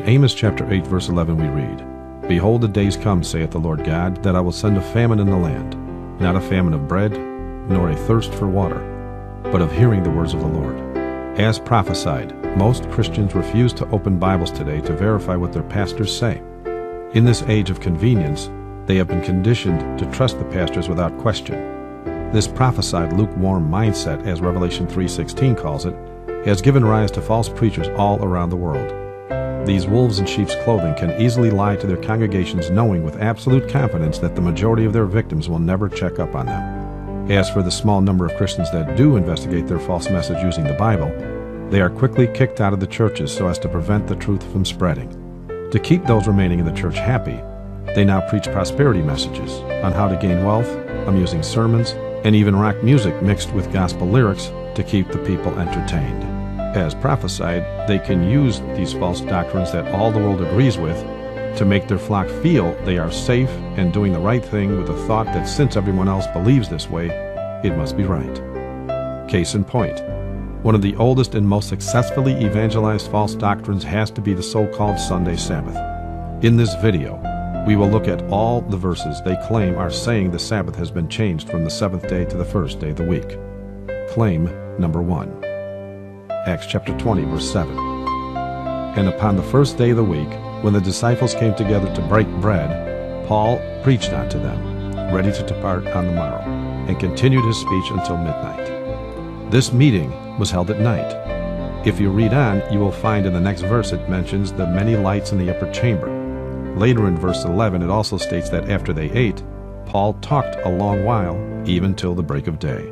In Amos chapter 8 verse 11 we read, "Behold, the days come, saith the Lord God, that I will send a famine in the land, not a famine of bread, nor a thirst for water, but of hearing the words of the Lord." As prophesied, most Christians refuse to open Bibles today to verify what their pastors say. In this age of convenience, they have been conditioned to trust the pastors without question. This prophesied lukewarm mindset, as Revelation 3:16 calls it, has given rise to false preachers all around the world. These wolves in sheep's clothing can easily lie to their congregations, knowing with absolute confidence that the majority of their victims will never check up on them. As for the small number of Christians that do investigate their false message using the Bible, they are quickly kicked out of the churches so as to prevent the truth from spreading. To keep those remaining in the church happy, they now preach prosperity messages on how to gain wealth, amusing sermons, and even rock music mixed with gospel lyrics to keep the people entertained. As prophesied, they can use these false doctrines that all the world agrees with to make their flock feel they are safe and doing the right thing, with the thought that since everyone else believes this way, it must be right. Case in point, one of the oldest and most successfully evangelized false doctrines has to be the so-called Sunday Sabbath. In this video, we will look at all the verses they claim are saying the Sabbath has been changed from the seventh day to the first day of the week. Claim number 1. Acts chapter 20 verse 7. "And upon the first day of the week, when the disciples came together to break bread, Paul preached unto them, ready to depart on the morrow, and continued his speech until midnight. This meeting was held at night." If you read on, you will find in the next verse it mentions the many lights in the upper chamber. Later in verse 11 it also states that after they ate, Paul talked a long while, even till the break of day.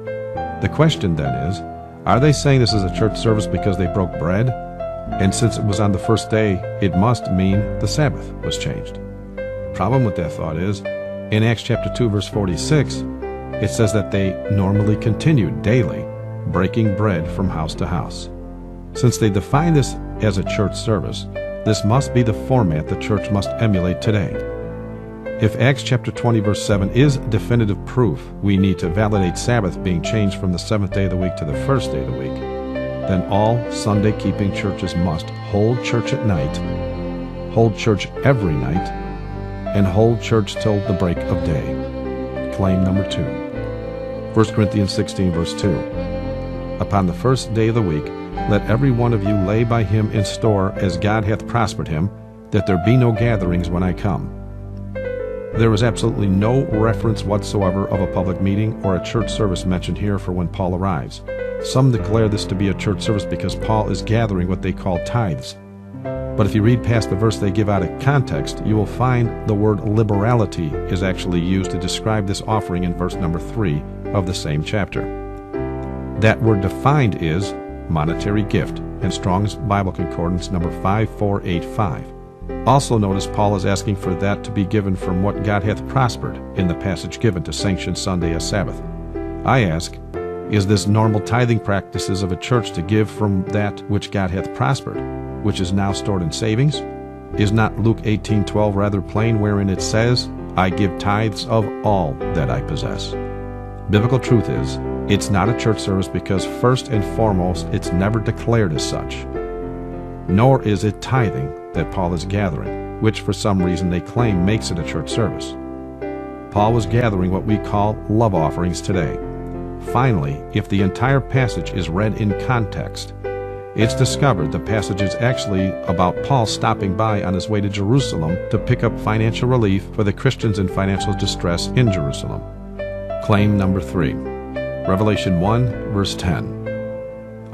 The question then is, are they saying this is a church service because they broke bread? And since it was on the first day, it must mean the Sabbath was changed. Problem with that thought is, in Acts chapter 2 verse 46, it says that they normally continued daily, breaking bread from house to house. Since they define this as a church service, this must be the format the church must emulate today. If Acts chapter 20 verse 7 is definitive proof we need to validate Sabbath being changed from the seventh day of the week to the first day of the week, then all Sunday-keeping churches must hold church at night, hold church every night, and hold church till the break of day. Claim number 2. 1 Corinthians 16 verse 2. "Upon the first day of the week, let every one of you lay by him in store as God hath prospered him, that there be no gatherings when I come." There is absolutely no reference whatsoever of a public meeting or a church service mentioned here for when Paul arrives. Some declare this to be a church service because Paul is gathering what they call tithes. But if you read past the verse they give out of context, you will find the word liberality is actually used to describe this offering in verse number 3 of the same chapter. That word defined is monetary gift in Strong's Bible Concordance number 5485. Also notice Paul is asking for that to be given from what God hath prospered in the passage given to sanction Sunday as Sabbath. I ask, is this normal tithing practices of a church to give from that which God hath prospered, which is now stored in savings? Is not Luke 18:12 rather plain, wherein it says, "I give tithes of all that I possess"? Biblical truth is, it's not a church service because first and foremost it's never declared as such. Nor is it tithing that Paul is gathering, which for some reason they claim makes it a church service. Paul was gathering what we call love offerings today. Finally, if the entire passage is read in context, it's discovered the passage is actually about Paul stopping by on his way to Jerusalem to pick up financial relief for the Christians in financial distress in Jerusalem. Claim number 3. Revelation 1 verse 10.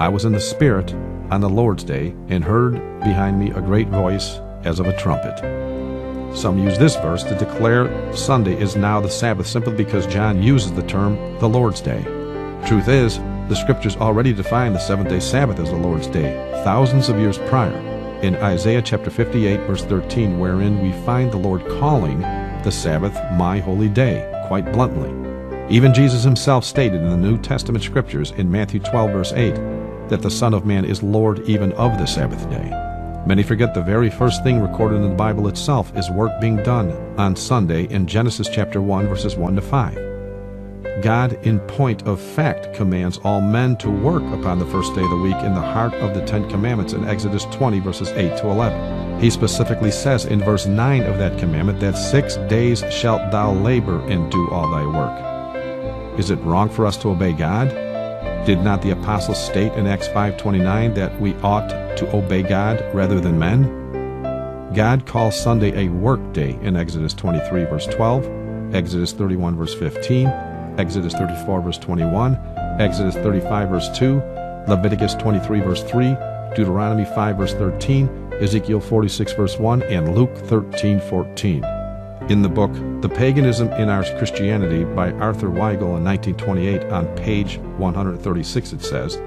"I was in the Spirit on the Lord's day, and heard behind me a great voice as of a trumpet." Some use this verse to declare Sunday is now the Sabbath simply because John uses the term the Lord's day. Truth is, the scriptures already define the seventh-day Sabbath as the Lord's day thousands of years prior in Isaiah chapter 58 verse 13, wherein we find the Lord calling the Sabbath my holy day, quite bluntly. Even Jesus himself stated in the New Testament scriptures in Matthew 12 verse 8, that the Son of Man is Lord even of the Sabbath day. Many forget the very first thing recorded in the Bible itself is work being done on Sunday in Genesis chapter 1 verses 1 to 5. God in point of fact commands all men to work upon the first day of the week in the heart of the Ten Commandments in Exodus 20 verses 8 to 11. He specifically says in verse 9 of that commandment that 6 days shalt thou labor and do all thy work. Is it wrong for us to obey God? Did not the apostles state in Acts 5:29 that we ought to obey God rather than men? God calls Sunday a work day in Exodus 23 verse 12, Exodus 31 verse 15, Exodus 34 verse 21, Exodus 35 verse 2, Leviticus 23 verse 3, Deuteronomy 5 verse 13, Ezekiel 46 verse 1, and Luke 13:14. In the book The Paganism in Our Christianity by Arthur Weigel in 1928 on page 136 it says,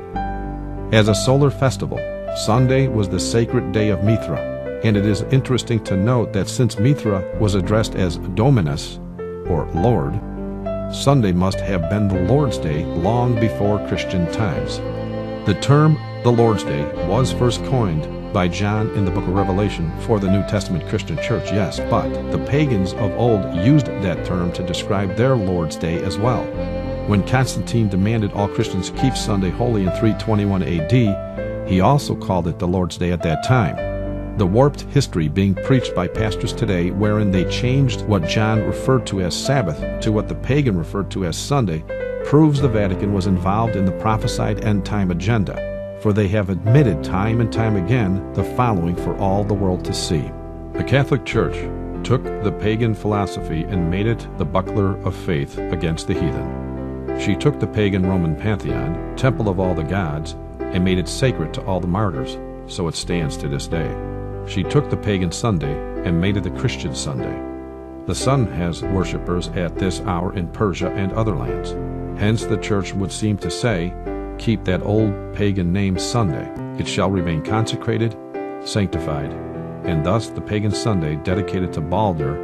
"As a solar festival, Sunday was the sacred day of Mithra, and it is interesting to note that since Mithra was addressed as Dominus, or Lord, Sunday must have been the Lord's Day long before Christian times. The term the Lord's Day was first coined by John in the book of Revelation for the New Testament Christian church, yes, but the pagans of old used that term to describe their Lord's Day as well. When Constantine demanded all Christians keep Sunday holy in 321 AD, he also called it the Lord's Day at that time. The warped history being preached by pastors today, wherein they changed what John referred to as Sabbath to what the pagan referred to as Sunday, proves the Vatican was involved in the prophesied end-time agenda, for they have admitted time and time again the following for all the world to see. The Catholic Church took the pagan philosophy and made it the buckler of faith against the heathen. She took the pagan Roman pantheon, temple of all the gods, and made it sacred to all the martyrs, so it stands to this day. She took the pagan Sunday and made it the Christian Sunday. The sun has worshippers at this hour in Persia and other lands. Hence the church would seem to say, keep that old pagan name Sunday. It shall remain consecrated, sanctified, and thus the pagan Sunday dedicated to Balder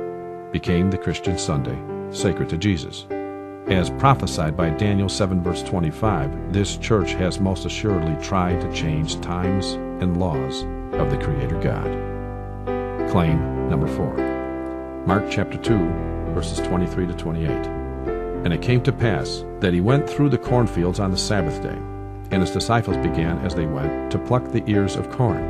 became the Christian Sunday, sacred to Jesus. As prophesied by Daniel 7 verse 25, this church has most assuredly tried to change times and laws of the Creator God." Claim number 4. Mark chapter 2, verses 23 to 28. "And it came to pass that he went through the cornfields on the Sabbath day, and his disciples began as they went to pluck the ears of corn.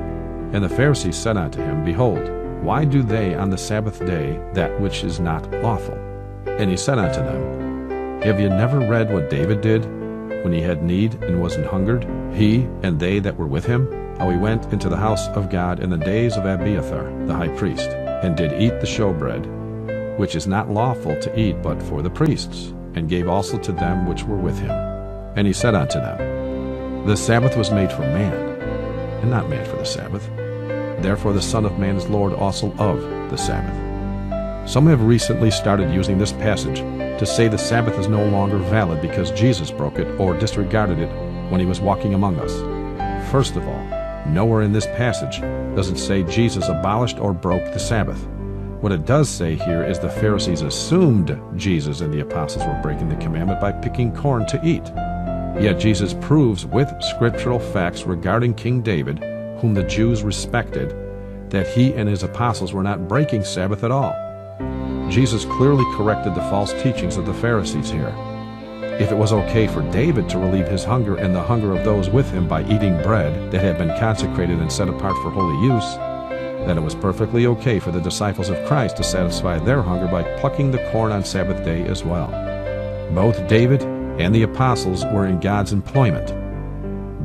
And the Pharisees said unto him, Behold, why do they on the Sabbath day that which is not lawful? And he said unto them, Have ye never read what David did, when he had need and was an hungered, he and they that were with him? How he went into the house of God in the days of Abiathar the high priest, and did eat the showbread, which is not lawful to eat but for the priests, and gave also to them which were with him. And he said unto them, The Sabbath was made for man, and not man for the Sabbath. Therefore the Son of Man is Lord also of the Sabbath." Some have recently started using this passage to say the Sabbath is no longer valid because Jesus broke it or disregarded it when he was walking among us. First of all, nowhere in this passage does it say Jesus abolished or broke the Sabbath. What it does say here is the Pharisees assumed Jesus and the apostles were breaking the commandment by picking corn to eat. Yet Jesus proves with scriptural facts regarding King David, whom the Jews respected, that he and his apostles were not breaking Sabbath at all. Jesus clearly corrected the false teachings of the Pharisees here. If it was okay for David to relieve his hunger and the hunger of those with him by eating bread that had been consecrated and set apart for holy use, then it was perfectly okay for the disciples of Christ to satisfy their hunger by plucking the corn on Sabbath day as well. Both David and the apostles were in God's employment.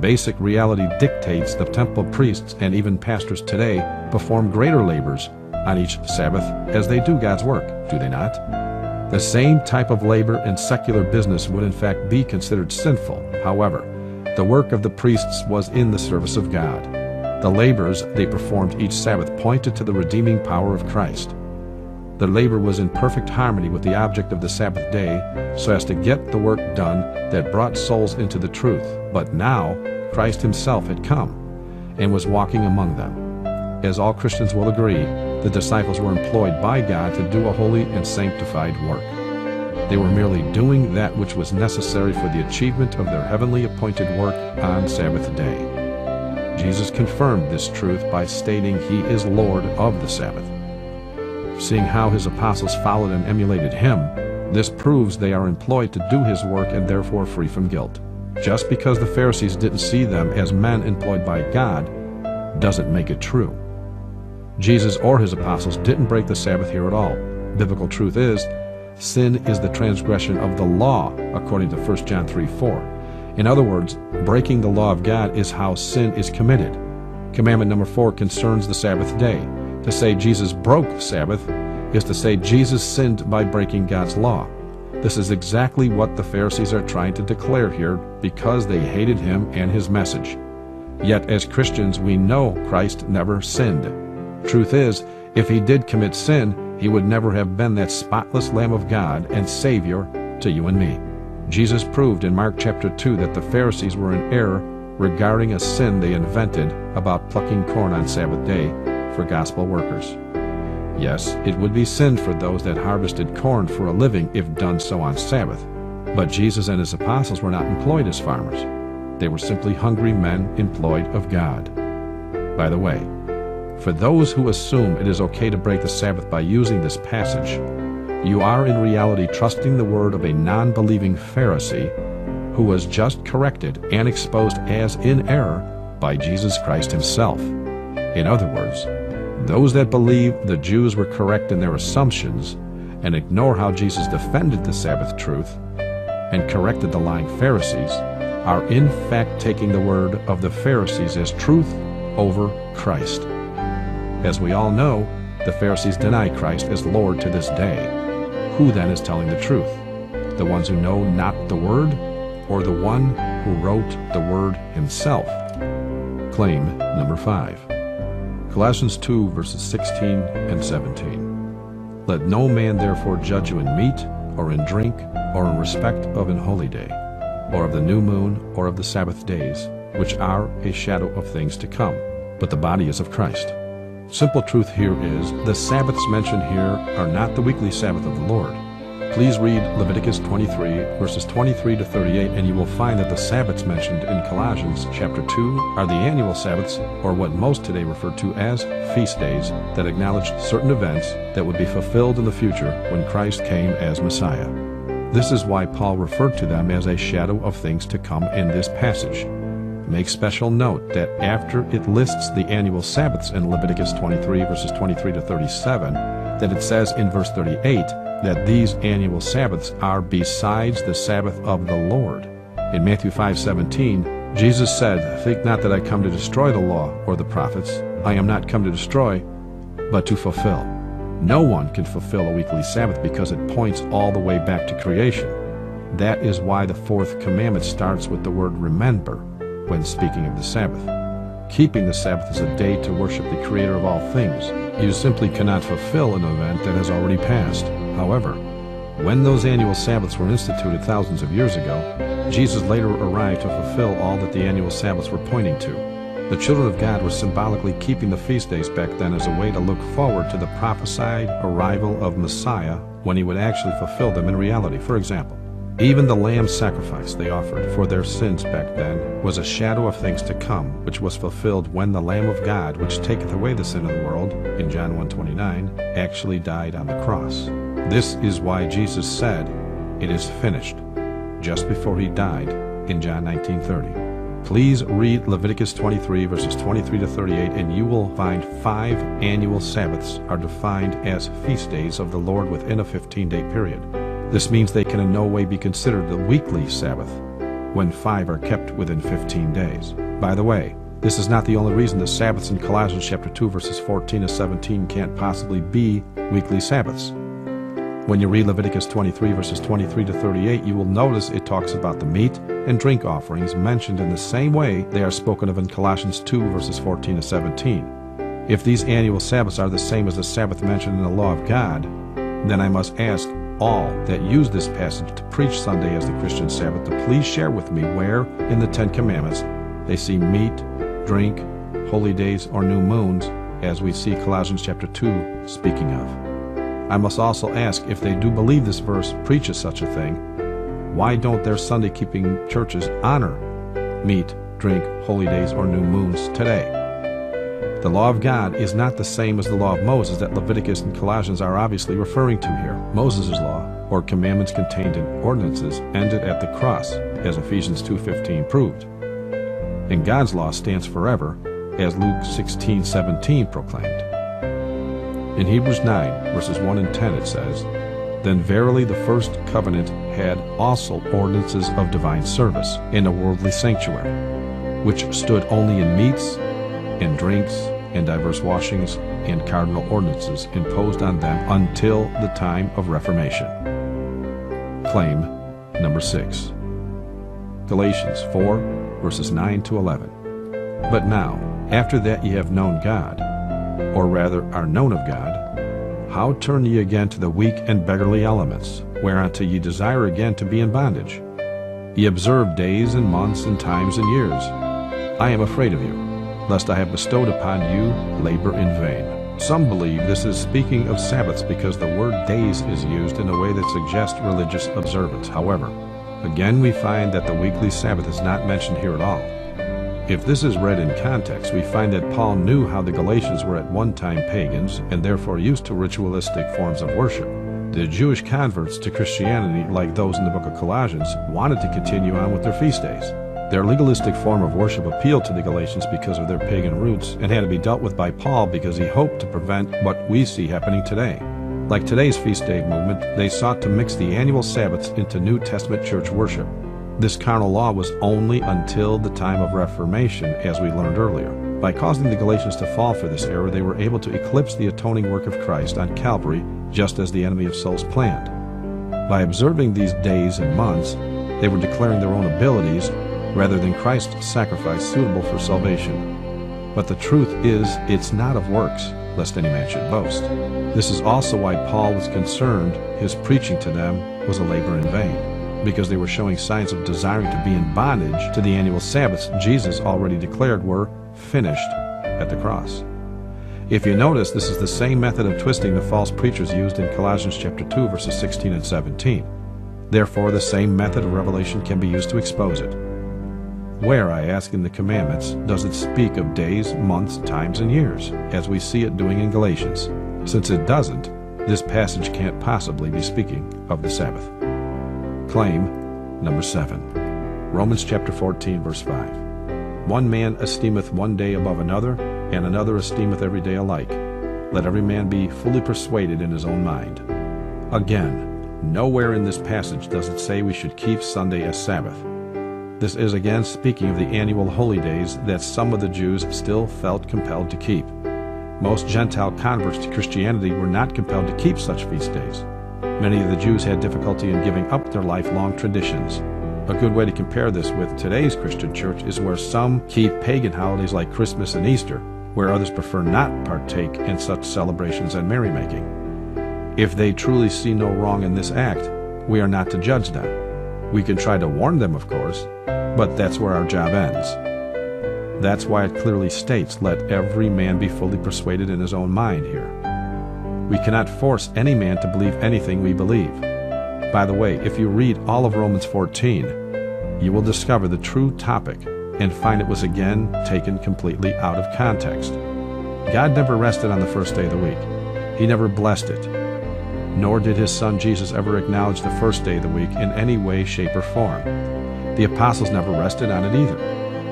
Basic reality dictates the temple priests and even pastors today perform greater labors on each Sabbath as they do God's work, do they not? The same type of labor and secular business would in fact be considered sinful. However, the work of the priests was in the service of God. The labors they performed each Sabbath pointed to the redeeming power of Christ. The labor was in perfect harmony with the object of the Sabbath day so as to get the work done that brought souls into the truth. But now, Christ himself had come and was walking among them. As all Christians will agree, the disciples were employed by God to do a holy and sanctified work. They were merely doing that which was necessary for the achievement of their heavenly appointed work on Sabbath day. Jesus confirmed this truth by stating he is Lord of the Sabbath. Seeing how his apostles followed and emulated him, This proves they are employed to do his work and therefore free from guilt. Just because the Pharisees didn't see them as men employed by God doesn't make it true. Jesus or his apostles didn't break the Sabbath here at all. Biblical truth is, sin is the transgression of the law, according to 1 John 3:4. In other words, breaking the law of God is how sin is committed. Commandment number 4 concerns the Sabbath day. To say Jesus broke the Sabbath is to say Jesus sinned by breaking God's law. This is exactly what the Pharisees are trying to declare here because they hated him and his message. Yet as Christians, we know Christ never sinned. Truth is, if he did commit sin, he would never have been that spotless Lamb of God and Savior to you and me. Jesus proved in Mark chapter 2 that the Pharisees were in error regarding a sin they invented about plucking corn on Sabbath day for gospel workers. Yes, it would be sin for those that harvested corn for a living if done so on Sabbath. But Jesus and his apostles were not employed as farmers. They were simply hungry men employed of God. By the way, for those who assume it is okay to break the Sabbath by using this passage, you are in reality trusting the word of a non-believing Pharisee who was just corrected and exposed as in error by Jesus Christ himself. In other words, those that believe the Jews were correct in their assumptions and ignore how Jesus defended the Sabbath truth and corrected the lying Pharisees are in fact taking the word of the Pharisees as truth over Christ. As we all know, the Pharisees deny Christ as Lord to this day. Who then is telling the truth? The ones who know not the word, or the one who wrote the word himself? Claim number 5. Colossians 2 verses 16 and 17. Let no man therefore judge you in meat, or in drink, or in respect of an holy day, or of the new moon, or of the Sabbath days, which are a shadow of things to come, but the body is of Christ. Simple truth here is, the Sabbaths mentioned here are not the weekly Sabbath of the Lord. Please read Leviticus 23, verses 23 to 38, and you will find that the Sabbaths mentioned in Colossians chapter 2 are the annual Sabbaths, or what most today refer to as feast days, that acknowledge certain events that would be fulfilled in the future when Christ came as Messiah. This is why Paul referred to them as a shadow of things to come in this passage. Make special note that after it lists the annual Sabbaths in Leviticus 23 verses 23 to 37, that it says in verse 38 that these annual Sabbaths are besides the Sabbath of the Lord. In Matthew 5:17, Jesus said, "Think not that I come to destroy the law or the prophets. I am not come to destroy, but to fulfill." No one can fulfill a weekly Sabbath because it points all the way back to creation. That is why the fourth commandment starts with the word remember when speaking of the Sabbath. Keeping the Sabbath is a day to worship the Creator of all things. You simply cannot fulfill an event that has already passed. However, when those annual Sabbaths were instituted thousands of years ago, Jesus later arrived to fulfill all that the annual Sabbaths were pointing to. The children of God were symbolically keeping the feast days back then as a way to look forward to the prophesied arrival of Messiah when he would actually fulfill them in reality. For example, even the lamb sacrifice they offered for their sins back then was a shadow of things to come, which was fulfilled when the Lamb of God, which taketh away the sin of the world, in John 1:29, actually died on the cross. This is why Jesus said, "It is finished," just before he died, in John 19:30. Please read Leviticus 23 verses 23 to 38 and you will find 5 annual Sabbaths are defined as feast days of the Lord within a 15-day period. This means they can in no way be considered the weekly Sabbath when 5 are kept within 15 days. By the way, this is not the only reason the Sabbaths in Colossians chapter 2 verses 14 to 17 can't possibly be weekly Sabbaths. When you read Leviticus 23 verses 23 to 38, you will notice it talks about the meat and drink offerings mentioned in the same way they are spoken of in Colossians 2 verses 14 to 17. If these annual Sabbaths are the same as the Sabbath mentioned in the law of God, then I must ask all that use this passage to preach Sunday as the Christian Sabbath to please share with me where in the 10 Commandments they see meat, drink, holy days, or new moons as we see Colossians chapter 2 speaking of. I must also ask, if they do believe this verse preaches such a thing, why don't their Sunday keeping churches honor meat, drink, holy days, or new moons today? The law of God is not the same as the law of Moses that Leviticus and Colossians are obviously referring to here. Moses' law, or commandments contained in ordinances, ended at the cross, as Ephesians 2:15 proved. And God's law stands forever, as Luke 16:17 proclaimed. In Hebrews 9, verses 1 and 10 it says, "Then verily the first covenant had also ordinances of divine service and a worldly sanctuary, which stood only in meats and drinks and divers washings and cardinal ordinances imposed on them until the time of Reformation." Claim number 6. Galatians 4, verses 9 to 11. "But now, after that ye have known God, or rather are known of God, how turn ye again to the weak and beggarly elements, whereunto ye desire again to be in bondage? Ye observe days and months and times and years. I am afraid of you, lest I have bestowed upon you labor in vain." Some believe this is speaking of Sabbaths because the word days is used in a way that suggests religious observance. However, again we find that the weekly Sabbath is not mentioned here at all. If this is read in context, we find that Paul knew how the Galatians were at one time pagans and therefore used to ritualistic forms of worship. The Jewish converts to Christianity, like those in the book of Colossians, wanted to continue on with their feast days. Their legalistic form of worship appealed to the Galatians because of their pagan roots and had to be dealt with by Paul because he hoped to prevent what we see happening today. Like today's feast day movement, they sought to mix the annual Sabbaths into New Testament church worship. This carnal law was only until the time of Reformation, as we learned earlier. By causing the Galatians to fall for this error, they were able to eclipse the atoning work of Christ on Calvary, just as the enemy of souls planned. By observing these days and months, they were declaring their own abilities rather than Christ's sacrifice suitable for salvation. But the truth is, it's not of works, lest any man should boast. This is also why Paul was concerned his preaching to them was a labor in vain, because they were showing signs of desiring to be in bondage to the annual Sabbaths Jesus already declared were finished at the cross. If you notice, this is the same method of twisting the false preachers used in Colossians chapter 2, verses 16 and 17. Therefore, the same method of revelation can be used to expose it. Where, I ask, in the commandments does it speak of days, months, times, and years, as we see it doing in Galatians? Since it doesn't, this passage can't possibly be speaking of the Sabbath. Claim number 7. Romans chapter 14, verse 5. "One man esteemeth one day above another, and another esteemeth every day alike. Let every man be fully persuaded in his own mind." Again, nowhere in this passage does it say we should keep Sunday as Sabbath. This is again speaking of the annual holy days that some of the Jews still felt compelled to keep. Most Gentile converts to Christianity were not compelled to keep such feast days. Many of the Jews had difficulty in giving up their lifelong traditions. A good way to compare this with today's Christian church is where some keep pagan holidays like Christmas and Easter, where others prefer not partake in such celebrations and merrymaking. If they truly see no wrong in this act, we are not to judge them. We can try to warn them, of course, but that's where our job ends. That's why it clearly states, "Let every man be fully persuaded in his own mind" here. We cannot force any man to believe anything we believe. By the way, if you read all of Romans 14, you will discover the true topic and find it was again taken completely out of context. God never rested on the first day of the week. He never blessed it. Nor did his son Jesus ever acknowledge the first day of the week in any way, shape, or form. The apostles never rested on it either.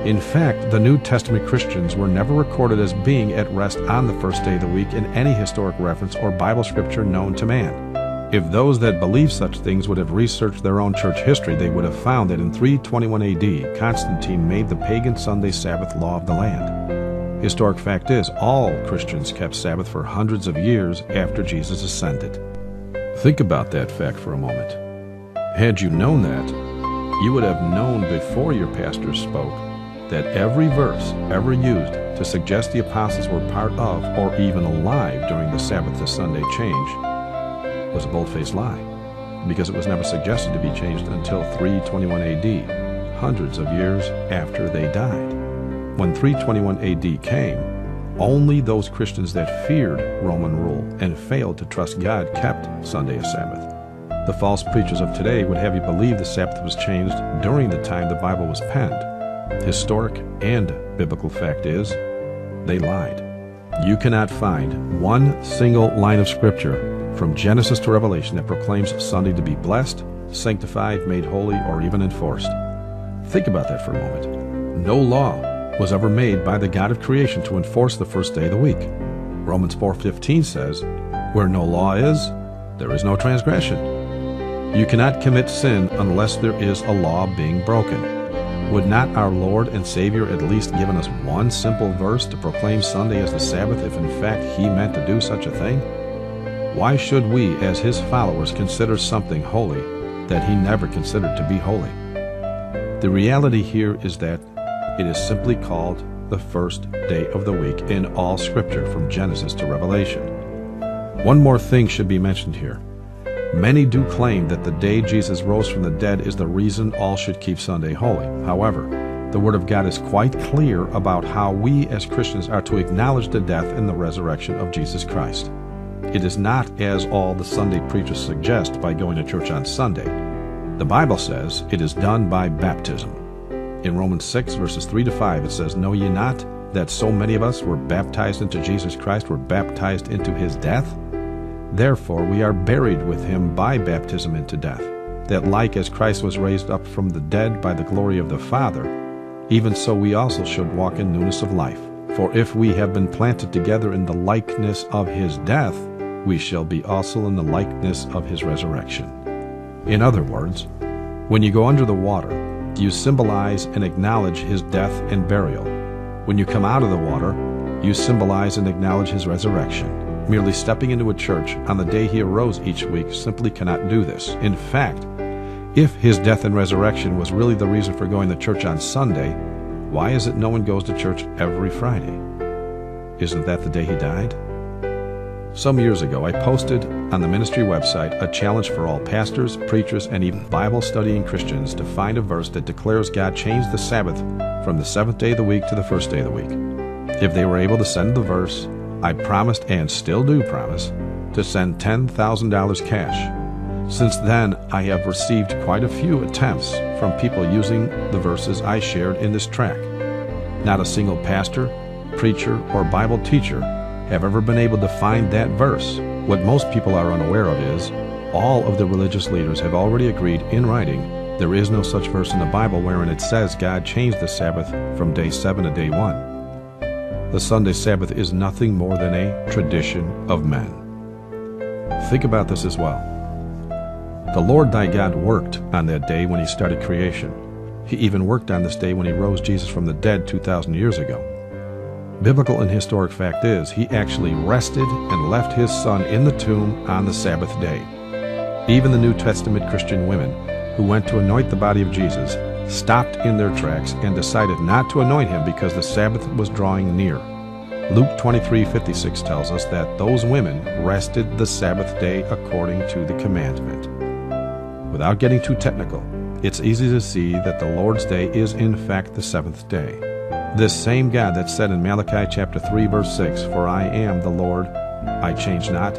In fact, the New Testament Christians were never recorded as being at rest on the first day of the week in any historic reference or Bible scripture known to man. If those that believe such things would have researched their own church history, they would have found that in 321 AD, Constantine made the pagan Sunday Sabbath law of the land. Historic fact is, all Christians kept Sabbath for hundreds of years after Jesus ascended. Think about that fact for a moment. Had you known that, you would have known before your pastor spoke that every verse ever used to suggest the apostles were part of or even alive during the Sabbath to Sunday change was a bold-faced lie, because it was never suggested to be changed until 321 AD, hundreds of years after they died. When 321 AD came, only those Christians that feared Roman rule and failed to trust God kept Sunday as Sabbath. The false preachers of today would have you believe the Sabbath was changed during the time the Bible was penned. Historic and biblical fact is, they lied. You cannot find one single line of Scripture from Genesis to Revelation that proclaims Sunday to be blessed, sanctified, made holy, or even enforced. Think about that for a moment. No law was ever made by the God of creation to enforce the first day of the week. Romans 4:15 says, "Where no law is, there is no transgression." You cannot commit sin unless there is a law being broken. Would not our Lord and Savior at least given us one simple verse to proclaim Sunday as the Sabbath if in fact He meant to do such a thing? Why should we, as His followers, consider something holy that He never considered to be holy? The reality here is that it is simply called the first day of the week in all Scripture from Genesis to Revelation. One more thing should be mentioned here. Many do claim that the day Jesus rose from the dead is the reason all should keep Sunday holy. However, the Word of God is quite clear about how we as Christians are to acknowledge the death and the resurrection of Jesus Christ. It is not as all the Sunday preachers suggest by going to church on Sunday. The Bible says it is done by baptism. In Romans 6, verses 3 to 5, it says, "Know ye not that so many of us were baptized into Jesus Christ, were baptized into His death? Therefore we are buried with Him by baptism into death, that like as Christ was raised up from the dead by the glory of the Father, even so we also should walk in newness of life. For if we have been planted together in the likeness of His death, we shall be also in the likeness of His resurrection." In other words, when you go under the water, you symbolize and acknowledge His death and burial. When you come out of the water, you symbolize and acknowledge His resurrection. Merely stepping into a church on the day He arose each week simply cannot do this. In fact, if His death and resurrection was really the reason for going to church on Sunday, why is it no one goes to church every Friday? Isn't that the day He died? Some years ago, I posted on the ministry website a challenge for all pastors, preachers, and even Bible-studying Christians to find a verse that declares God changed the Sabbath from the seventh day of the week to the first day of the week. If they were able to send the verse, I promised, and still do promise, to send $10,000 cash. Since then, I have received quite a few attempts from people using the verses I shared in this track. Not a single pastor, preacher, or Bible teacher have ever been able to find that verse. What most people are unaware of is all of the religious leaders have already agreed in writing there is no such verse in the Bible wherein it says God changed the Sabbath from day 7 to day 1. The Sunday Sabbath is nothing more than a tradition of men. Think about this as well. The Lord thy God worked on that day when He started creation. He even worked on this day when He rose Jesus from the dead 2,000 years ago. Biblical and historic fact is, He actually rested and left His Son in the tomb on the Sabbath day. Even the New Testament Christian women who went to anoint the body of Jesus stopped in their tracks and decided not to anoint Him because the Sabbath was drawing near. Luke 23:56 tells us that those women rested the Sabbath day according to the commandment. Without getting too technical, it's easy to see that the Lord's day is in fact the seventh day. This same God that said in Malachi chapter 3, verse 6, "For I am the Lord, I change not,"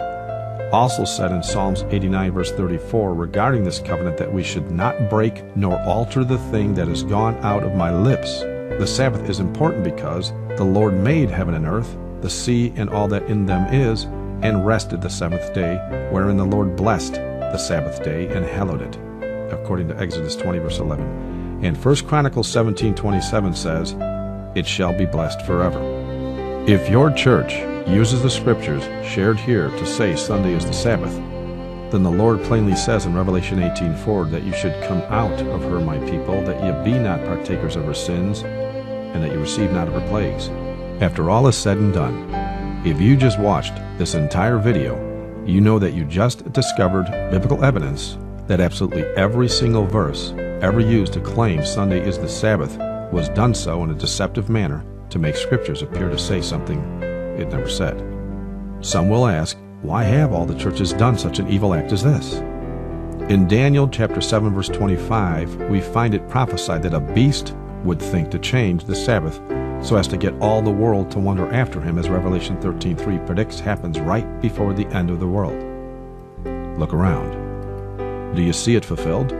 also said in Psalms 89, verse 34, regarding this covenant that we should not break nor alter the thing that is gone out of my lips. The Sabbath is important because the Lord made heaven and earth, the sea and all that in them is, and rested the seventh day, wherein the Lord blessed the Sabbath day and hallowed it, according to Exodus 20, verse 11. And 1 Chronicles 17:27 says, "It shall be blessed forever." If your church uses the Scriptures shared here to say Sunday is the Sabbath, then the Lord plainly says in Revelation 18:4 that you should come out of her, my people, that ye be not partakers of her sins, and that you receive not of her plagues. After all is said and done, if you just watched this entire video, you know that you just discovered biblical evidence that absolutely every single verse ever used to claim Sunday is the Sabbath was done so in a deceptive manner to make Scriptures appear to say something it never said. Some will ask, why have all the churches done such an evil act as this? In Daniel chapter 7, verse 25, we find it prophesied that a beast would think to change the Sabbath so as to get all the world to wander after him, as Revelation 13:3 predicts happens right before the end of the world. Look around. Do you see it fulfilled?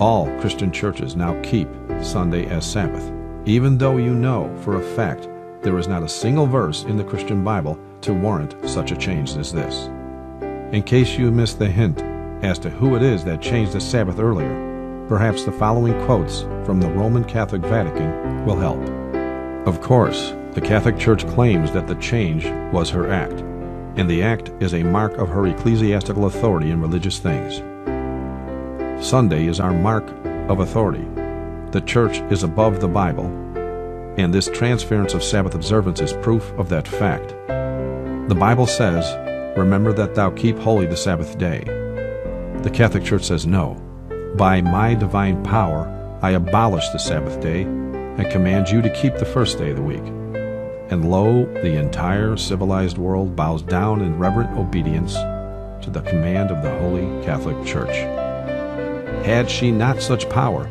All Christian churches now keep Sunday as Sabbath, even though you know for a fact There is not a single verse in the Christian Bible to warrant such a change as this. In case you missed the hint as to who it is that changed the Sabbath earlier, perhaps the following quotes from the Roman Catholic Vatican will help. Of course, the Catholic Church claims that the change was her act, and the act is a mark of her ecclesiastical authority in religious things. Sunday is our mark of authority. The Church is above the Bible, and this transference of Sabbath observance is proof of that fact. The Bible says, "Remember that thou keep holy the Sabbath day." The Catholic Church says, "No, by my divine power I abolish the Sabbath day and command you to keep the first day of the week." And lo, the entire civilized world bows down in reverent obedience to the command of the Holy Catholic Church. Had she not such power,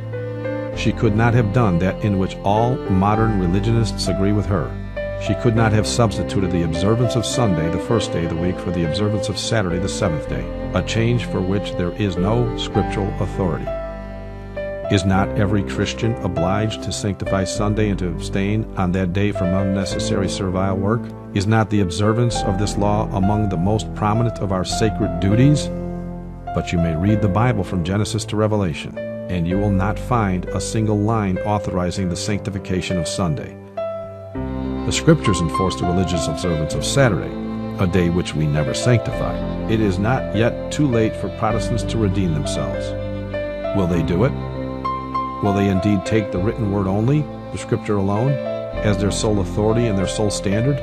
she could not have done that in which all modern religionists agree with her. She could not have substituted the observance of Sunday, the first day of the week, for the observance of Saturday, the seventh day, a change for which there is no scriptural authority. Is not every Christian obliged to sanctify Sunday and to abstain on that day from unnecessary servile work? Is not the observance of this law among the most prominent of our sacred duties? But you may read the Bible from Genesis to Revelation, and you will not find a single line authorizing the sanctification of Sunday. The Scriptures enforce the religious observance of Saturday, a day which we never sanctify. It is not yet too late for Protestants to redeem themselves. Will they do it? Will they indeed take the written word only, the Scripture alone, as their sole authority and their sole standard?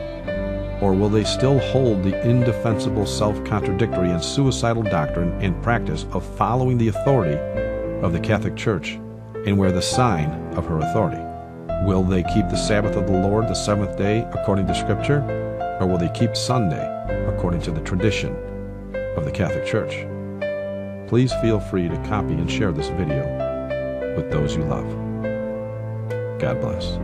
Or will they still hold the indefensible self-contradictory and suicidal doctrine and practice of following the authority of the Catholic Church and wear the sign of her authority? Will they keep the Sabbath of the Lord, the seventh day, according to Scripture? Or will they keep Sunday according to the tradition of the Catholic Church? Please feel free to copy and share this video with those you love. God bless.